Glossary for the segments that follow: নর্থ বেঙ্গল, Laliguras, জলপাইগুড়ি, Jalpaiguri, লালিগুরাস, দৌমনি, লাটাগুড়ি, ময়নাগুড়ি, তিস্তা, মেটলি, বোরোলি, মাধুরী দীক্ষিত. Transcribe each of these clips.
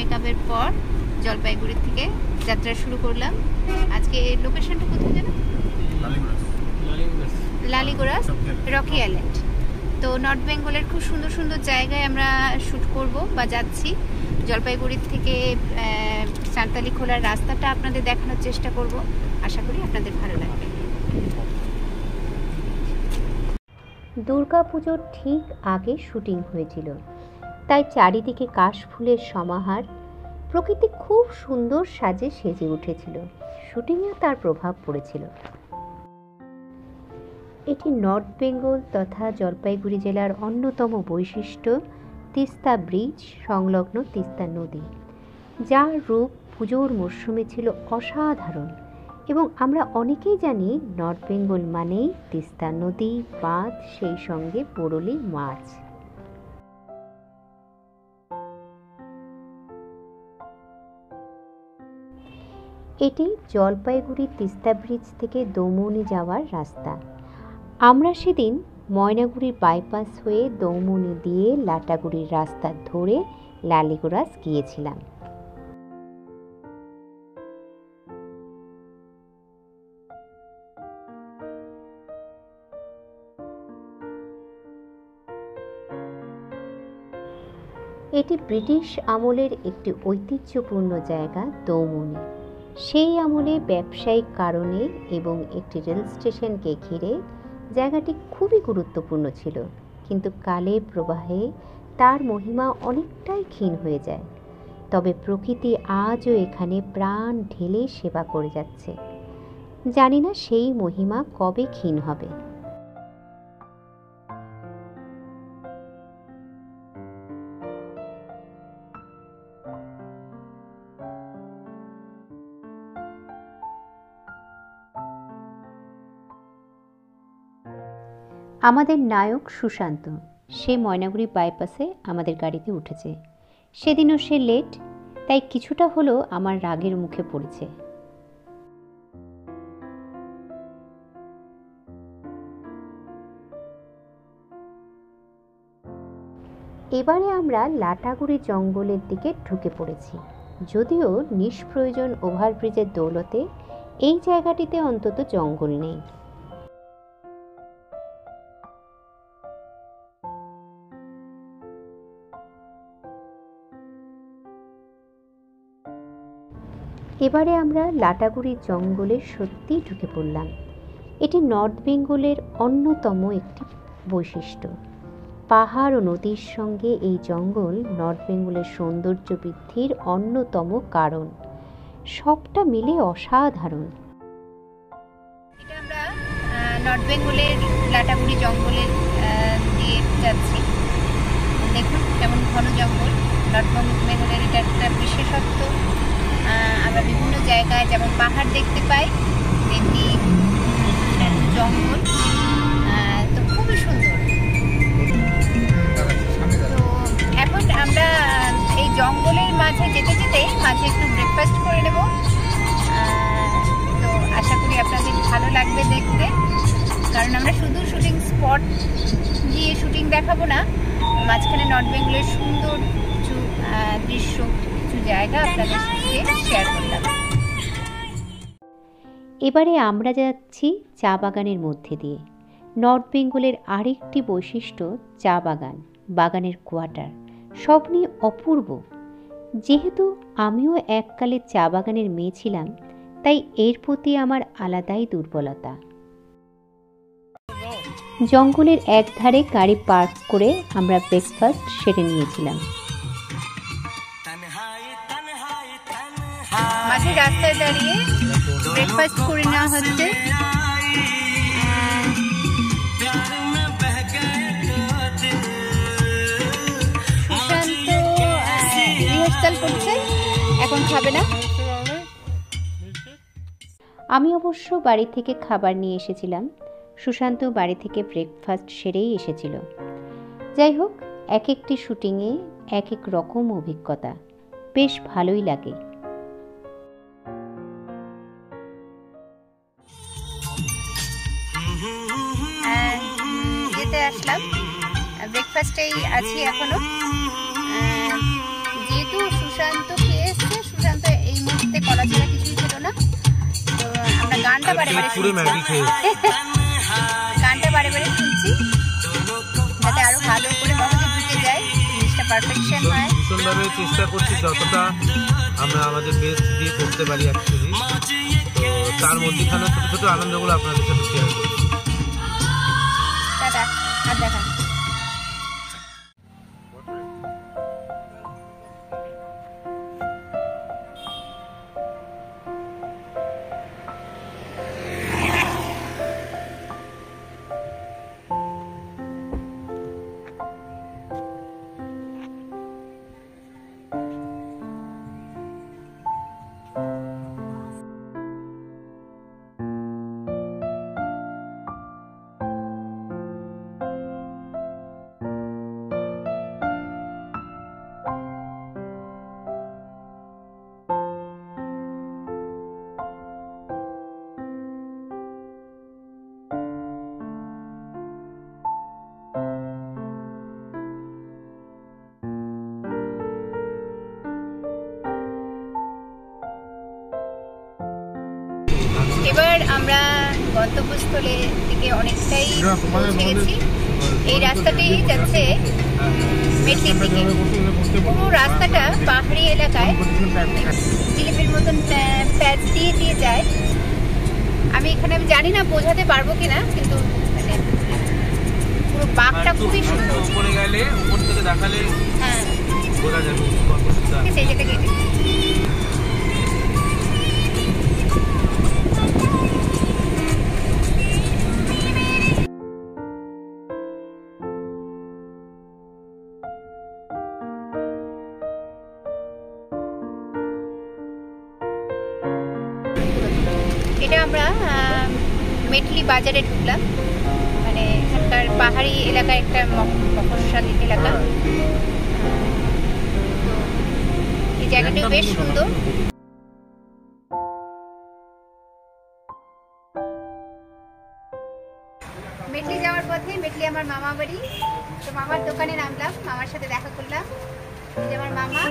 मेकअपर पर जलपाईगुड़ी थेके यात्रा शुरू करलाम। आज के लोकेशनटा कोथाय जानो? Laliguras rocky island. तो नर्थ बेंगलेर खूब सुंदर सुंदर जायगाय आमरा शुट करबो बा जाচ্ছি। जलपाईगुड़ी थेके सान्ताली खोलार रास्ताटा आपनादेर देखाনোর चेष्टा करब, आशा करी आपनादेर भालो लागबे। दुर्गा पुजोर ठीक आगे शुटिंग হয়েছিল, তাই চারিদিকে কাশফুলের সমাহার, প্রকৃতি খুব সুন্দর সাজে সেজে উঠেছিল। শুটিংয়ে তার প্রভাব পড়েছিল। এটি নর্থ বেঙ্গল তথা জলপাইগুড়ি জেলার অন্যতম বৈশিষ্ট্য তিস্তা ব্রিজ সংলগ্ন তিস্তা নদী, যার রূপ পুজোর মরশুমে ছিল অসাধারণ। এবং আমরা অনেকেই জানি নর্থ বেঙ্গল মানেই তিস্তা নদী, বাঁধ, সেই সঙ্গে বোরোলি মাছ। এটি জলপাইগুড়ি তিস্তা ব্রিজ থেকে দৌমনি যাওয়ার রাস্তা। আমরা সেদিন ময়নাগুড়ি বাইপাস হয়ে দৌমনি দিয়ে লাটাগুড়ির রাস্তা ধরে লালিগুরাস গিয়েছিলাম। এটি ব্রিটিশ আমলের একটি ঐতিহ্যপূর্ণ জায়গা দৌমনি। সেই আমলে ব্যবসায়িক কারণে এবং একটি রেল স্টেশনকে ঘিরে জায়গাটি খুবই গুরুত্বপূর্ণ ছিল, কিন্তু কালে প্রবাহে তার মহিমা অনেকটাই ক্ষীণ হয়ে যায়। তবে প্রকৃতি আজও এখানে প্রাণ ঢেলে সেবা করে যাচ্ছে। জানি না সেই মহিমা কবে ক্ষীণ হবে। আমাদের নায়ক সুশান্ত, সে ময়নাগুড়ি বাইপাসে আমাদের গাড়িতে উঠেছে। সেদিনও সে লেট, তাই কিছুটা হলেও আমার রাগের মুখে পড়েছে। এবারে আমরা লাটাগুড়ি জঙ্গলের দিকে ঢুকে পড়েছি। যদিও নিষ্প্রয়োজন ওভারব্রিজের দৌলতে এই জায়গাটিতে অন্তত জঙ্গল নেই। এবারে আমরা লাটাগুড়ি জঙ্গলে সত্যি ঢুকে পড়লাম। এটি নর্থ বেঙ্গলের অন্যতম একটি বৈশিষ্ট্য। পাহাড় ও নদীর সঙ্গে এই জঙ্গল নর্থ বেঙ্গলের সৌন্দর্য বৃদ্ধির অন্যতম কারণ। সবটা মিলে অসাধারণ। এটা আমরা নর্থ বেঙ্গলের লাটাগুড়ি জঙ্গলে দিয়ে যাচ্ছি। দেখুন কেমন ঘন জঙ্গল। নর্থ বেঙ্গলের এটা একটা বিশেষত্ব। আমরা বিভিন্ন জায়গায় যেমন পাহাড় দেখতে পাই, তেমনি জঙ্গল, তো খুবই সুন্দর। তো এখন আমরা এই জঙ্গলের মাঝে যেতে যেতে মাঝে একটু ব্রেকফাস্ট করে নেব। তো আশা করি আপনাদের ভালো লাগবে দেখতে, কারণ আমরা শুধু শুটিং স্পট দিয়ে শুটিং দেখাবো না, মাঝখানে নর্থ বেঙ্গলের সুন্দর কিছু দৃশ্য জায়গা আপনাদের সাথে শেয়ার করলাম। এবারে আমরা যাচ্ছি চা বাগানের মধ্যে দিয়ে। নর্থ বেঙ্গলের আরেকটি বৈশিষ্ট্য চা বাগান, বাগানের কোয়ার্টার, সব নিয়ে অপূর্ব। যেহেতু আমিও এককালে চা বাগানের মেয়ে ছিলাম, তাই এর প্রতি আমার আলাদাই দুর্বলতা। জঙ্গলের এক ধারে গাড়ি পার্ক করে আমরা ব্রেকফাস্ট সেরে নিয়েছিলাম। মাঝে রাস্তায় দাঁড়িয়ে ব্রেকফাস্ট করে নেওয়া হচ্ছে। রিহার্সাল করছে, এখন খাবে না। আমি অবশ্য বাড়ি থেকে খাবার নিয়ে এসেছিলাম, সুশান্ত বাড়ি থেকে ব্রেকফাস্ট সেরেই এসেছিল। যাই হোক, এক একটি শুটিংয়ে এক এক রকম অভিজ্ঞতা, বেশ ভালোই লাগে। আসলাম ব্রেকফাস্টেই আছি এখনো, যেহেতু সুশান্ত খেয়ে এসছে, সুশান্ত এই মুহূর্তে কলা ছাড়া কিছুই ছিল না। তো আমরা গানটা বারে বারে শুনছি যাতে আরো ভালো করে মনোযোগ দিতে যাই, জিনিসটা পারফেকশন হয়। ভীষণভাবে চেষ্টা করছি যতটা আমরা আমাদের বেস্ট দিয়ে করতে পারি অ্যাকচুয়ালি। তো তার মধ্যেখানে ছোটো ছোটো আনন্দগুলো আপনাদের সাথে শেয়ার করছি। আর দেখা এবার আমরা গন্তব্যস্থলের দিকে অনেকটাই পৌঁছে গেছি। এই রাস্তাটি যাচ্ছে মেটলির দিকে। পুরো রাস্তাটা পাহাড়ি এলাকায় জিলিপির মতন প্যাচ দিয়ে দিয়ে যায়। আমি জানি না বোঝাতে পারবো কিনা, কিন্তু মানে পুরো বাঘটা খুবই সুন্দর। হ্যাঁ যেটা কেটে আমরা মেটলি বাজারে ঢুকলাম। মানে এখানকার পাহাড়ি এলাকা, একটা মফস্বলী এলাকা। এই জায়গাটা বেশ সুন্দর। মেটলি যাওয়ার পথে মেটলি আমার মামা বাড়ি, তো মামার দোকানে নামলাম, মামার সাথে দেখা করলাম। আমার মামা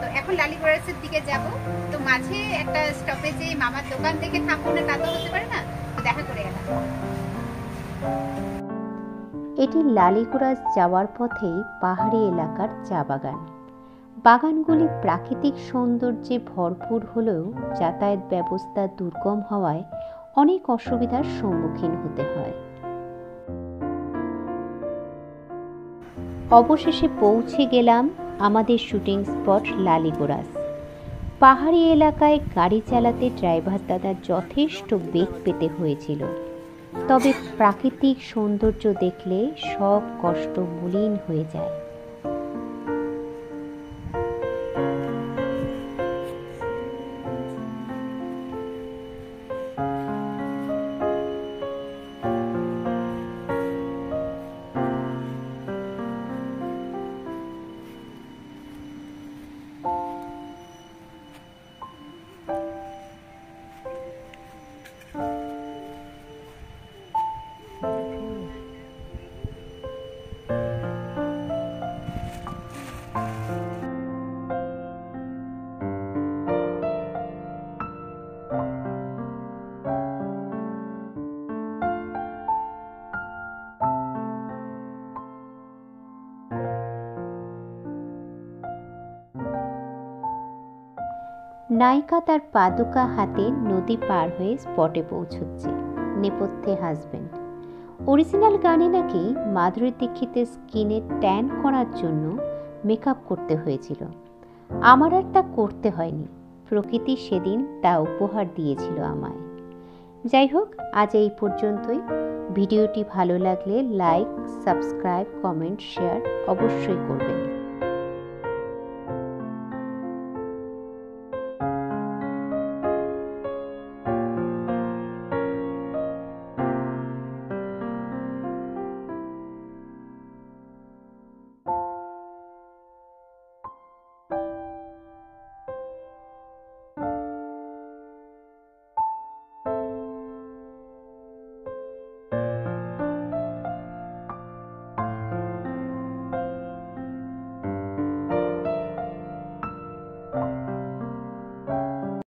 তো এখন লালিগুরাসের দিকে যাব। তো মাঝে একটা স্টপেজে মামার দোকান থেকে থামবো না, তা তো হতে পারে না, তো দেখা করে গেলাম। এটি লালিগুরাস যাওয়ার পথেই পাহাড়ি এলাকার চা বাগান। বাগানগুলি প্রাকৃতিক সৌন্দর্যে ভরপুর হলেও যাতায়াত ব্যবস্থা দুর্গম হওয়ায় অনেক অসুবিধার সম্মুখীন হতে হয়। অবশেষে পৌঁছে গেলাম আমাদের শুটিং স্পট লালিগুরাস। পাহাড়ি এলাকায় গাড়ি চালাতে ড্রাইভার দাদা যথেষ্ট বেগ পেতে হয়েছিল, তবে প্রাকৃতিক সৌন্দর্য দেখলে সব কষ্ট মলিন হয়ে যায়। নায়িকা তার পাদুকা হাতে নদী পার হয়ে স্পটে পৌঁছচ্ছে, নেপথ্যে হাজবেন্ড। অরিজিনাল গানে নাকি মাধুরী দীক্ষিতের স্কিনে ট্যান করার জন্য মেকআপ করতে হয়েছিল। আমার আর তা করতে হয়নি, প্রকৃতি সেদিন তা উপহার দিয়েছিল আমায়। যাই হোক, আজ এই পর্যন্তই। ভিডিওটি ভালো লাগলে লাইক, সাবস্ক্রাইব, কমেন্ট, শেয়ার অবশ্যই করবেন।